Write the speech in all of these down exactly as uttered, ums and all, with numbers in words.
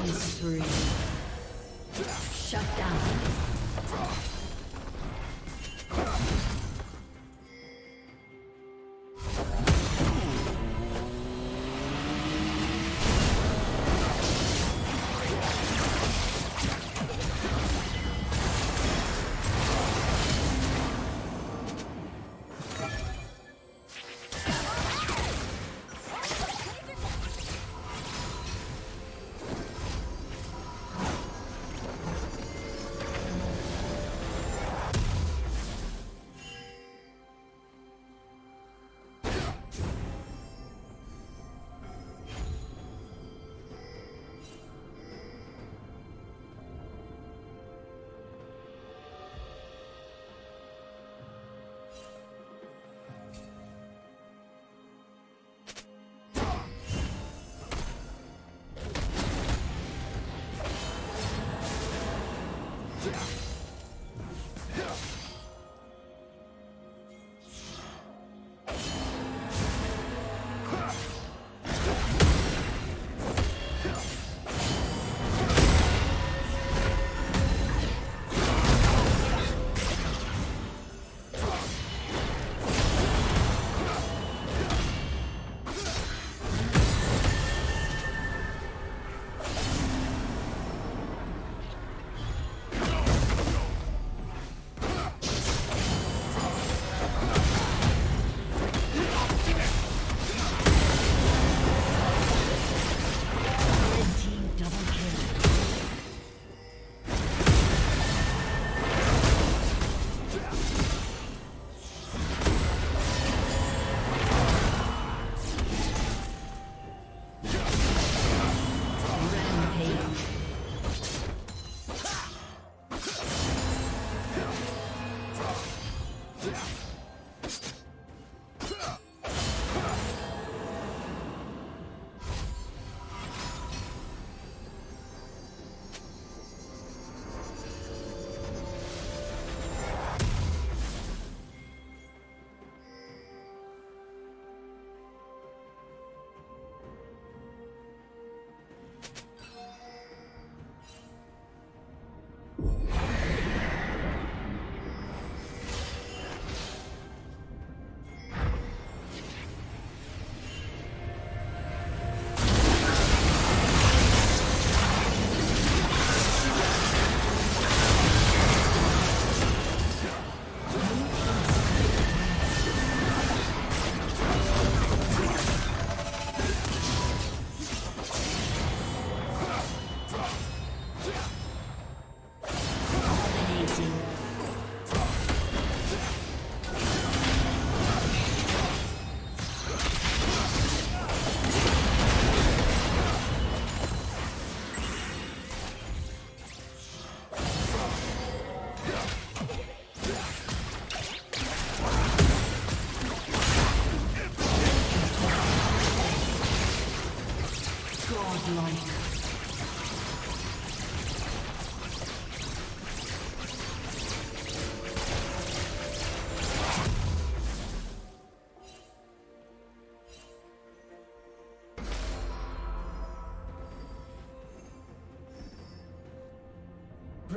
Killing spree. Shut down.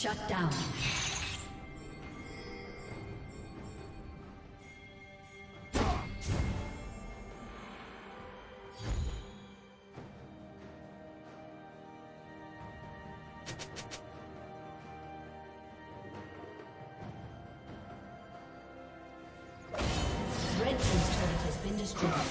Shut down. Red Team's turret has been destroyed.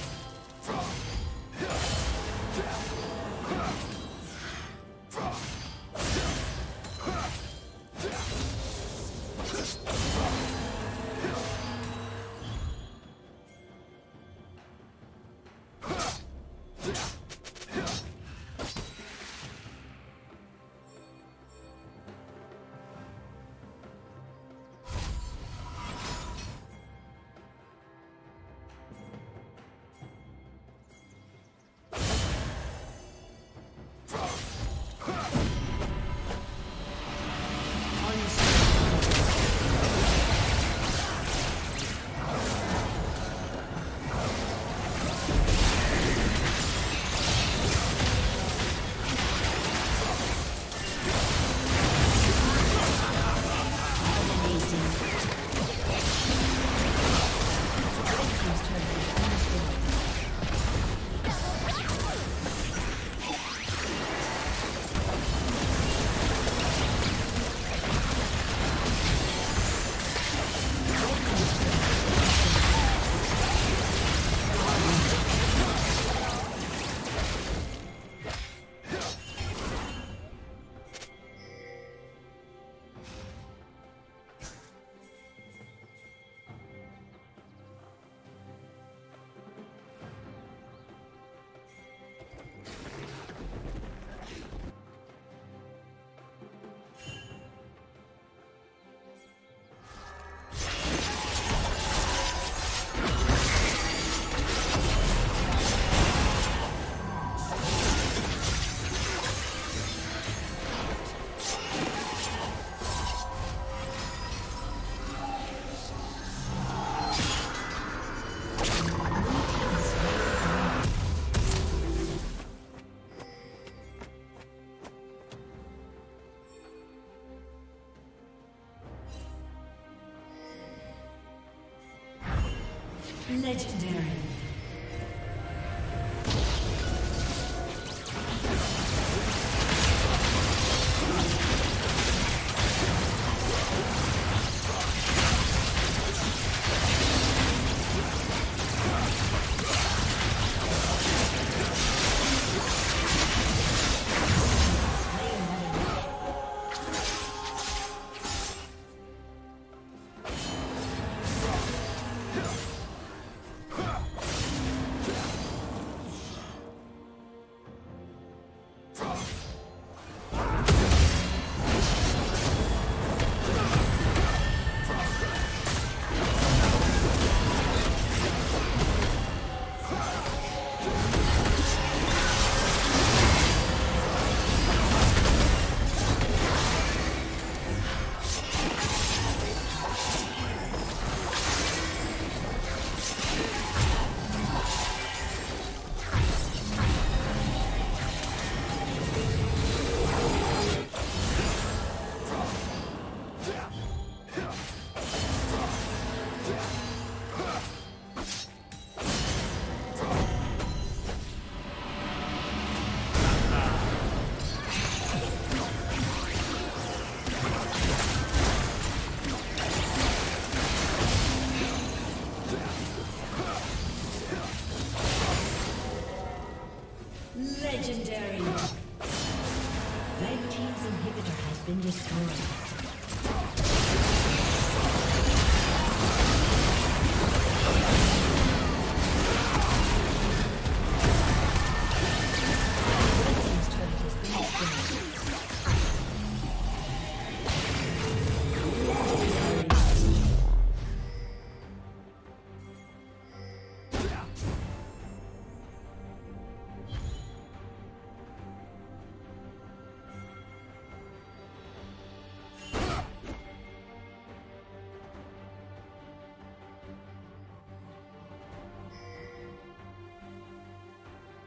Legendary. Legendary. Red Team's inhibitor has been destroyed.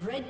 Red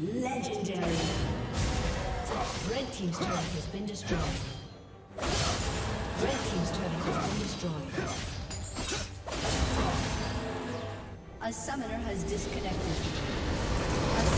Legendary. Red team's turret has been destroyed. Red team's turret has been destroyed. A summoner has disconnected. A